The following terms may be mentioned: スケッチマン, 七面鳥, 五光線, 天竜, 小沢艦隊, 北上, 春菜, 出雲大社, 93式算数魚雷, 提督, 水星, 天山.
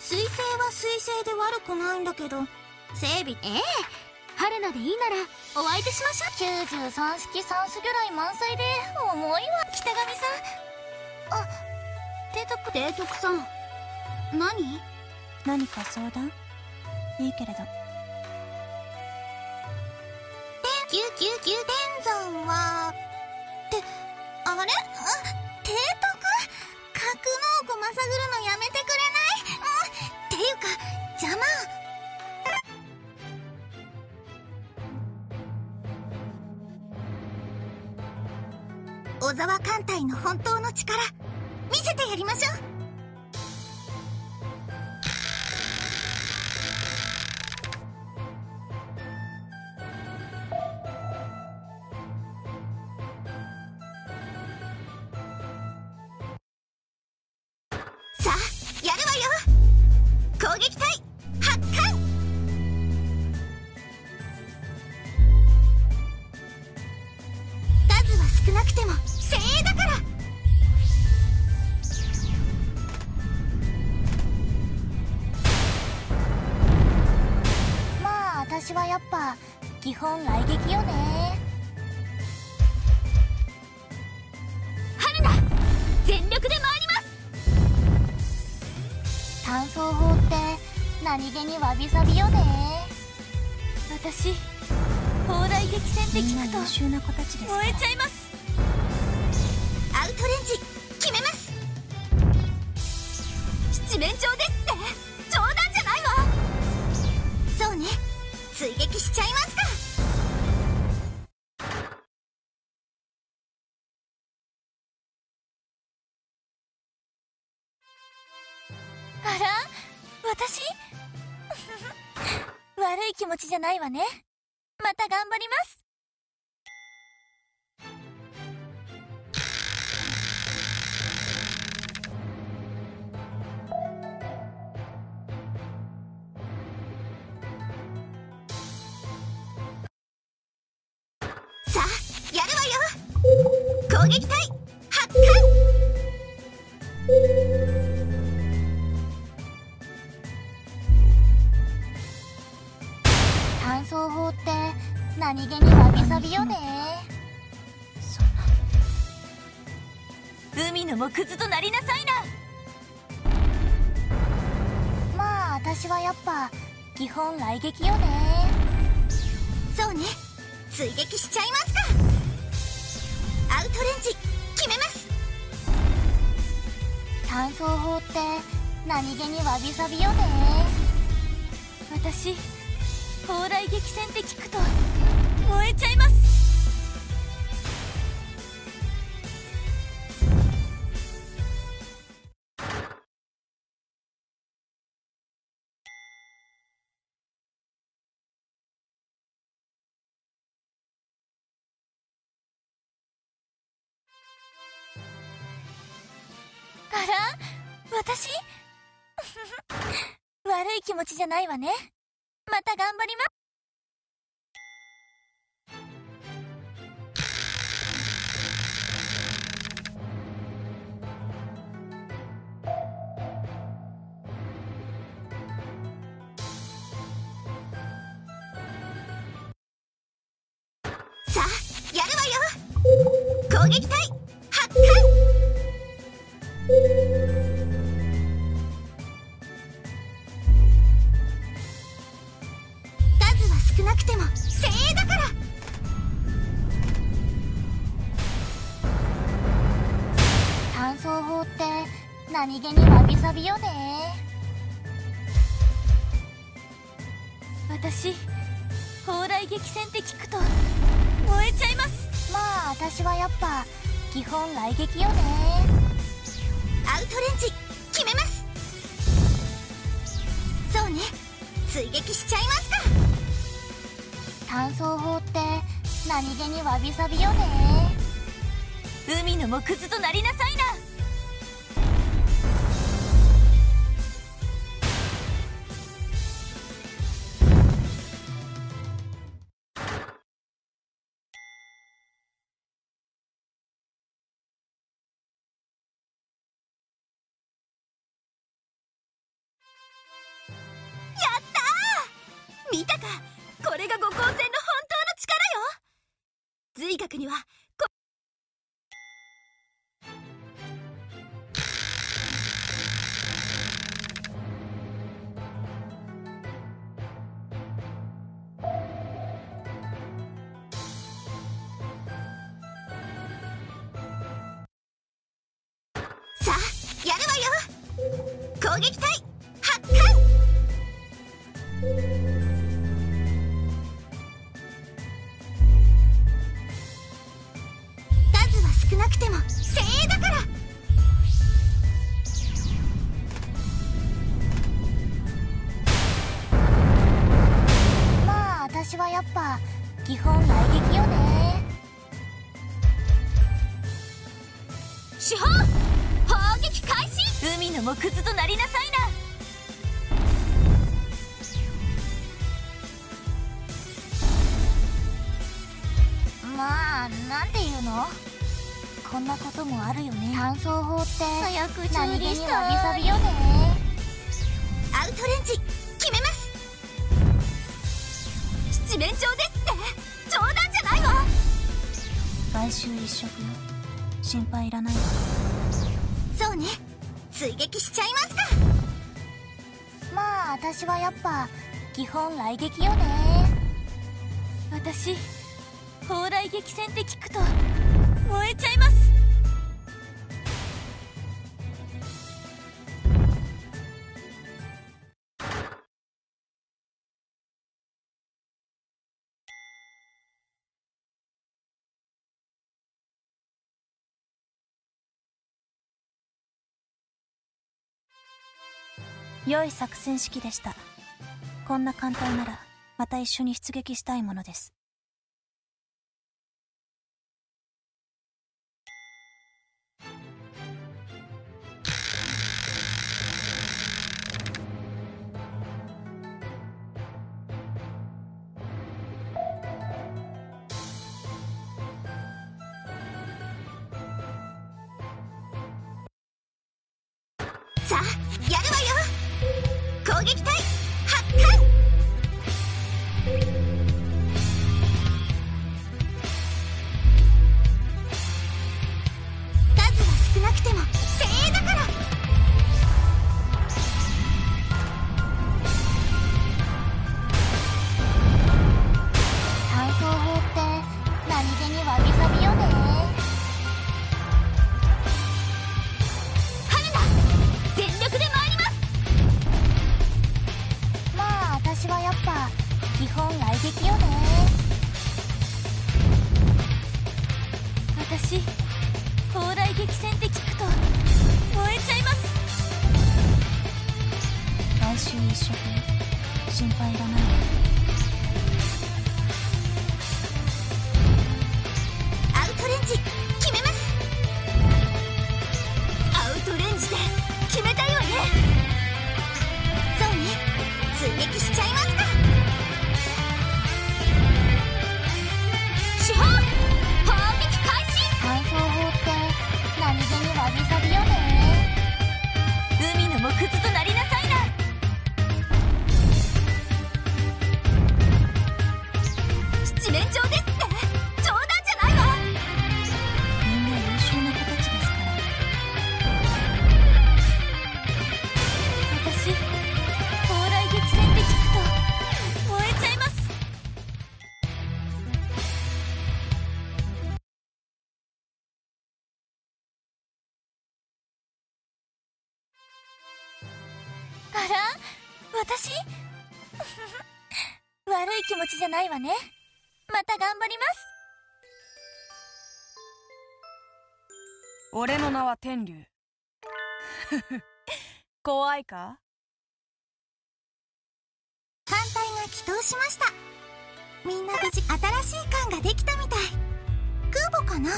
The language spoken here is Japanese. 水星は水星で悪くないんだけど、整備、ええ、春菜でいいならお相手しましょう。93式算数魚雷満載で重いわ。北上さん、あ、提督さん、何か相談？いいけれど。天山はって、あれ、提督、格納庫まさぐるのやめてくれない？っていうか邪魔。小沢艦隊の本当の力見せてやりましょう。私はやっぱ基本雷撃よね。春菜、全力で回ります。単装砲って何気にわびさびよね。私、砲雷撃戦って聞くと燃えちゃいます。アウトレンジ決めます。七面鳥ですって冗談じゃないわ。そうね、追撃しちゃいますか。あら、私悪い気持ちじゃないわね。また頑張ります。攻撃隊発艦。単装砲って何気にわびさびよね。海の藻くずとなりなさいな。まあ私はやっぱ基本雷撃よね。そうね、追撃しちゃいますか。アウトレンジ決めます。単装砲って何気にわびさびよね。私、砲雷撃戦って聞くと燃えちゃいます。私悪い気持ちじゃないわね。また頑張ります。さあ、やるわよ。攻撃隊発艦。少なくても精鋭だから。単装砲って何気にわびさびよね。私、砲雷撃戦って聞くと燃えちゃいます。まあ私はやっぱ基本雷撃よね。アウトレンジ決めます。そうね、追撃しちゃいますか。単装砲って何気にわびさびよね。海の藻くずとなりなさいな。見たか、これが五光線の本当の力よ。髄核にはさあやるわよ。攻撃隊発艦。少なくても精鋭だから。まあ私はやっぱ基本雷撃よね。主砲砲撃開始。海の藻くずとなりなさいな。まあなんていうの、こんなこともあるよね。単装砲って早く修理した。何気にわびさびよね。アウトレンジ決めます。七面鳥ですって冗談じゃないわ。外周一色よ、心配いらないわ。そうね、追撃しちゃいますか。まあ私はやっぱ基本雷撃よね。私砲雷撃戦って聞くと燃えちゃいます。良い作戦指揮でした。こんな艦隊ならまた一緒に出撃したいものです。さあやるわよ。攻撃隊発艦。数は少なくても精鋭だから。対抗法って何気にわびさびよね。基本雷撃よね。私砲雷撃戦って聞くと燃えちゃいます。来週一緒で心配いらないわ。アウトレンジ決めます。アウトレンジで決めたよね。そうね、追撃しちゃいますか。私悪い気持ちじゃないわね。また頑張ります。俺の名は天竜怖いか。艦隊が起動しました。みんな無事新しい艦ができたみたい。空母かな。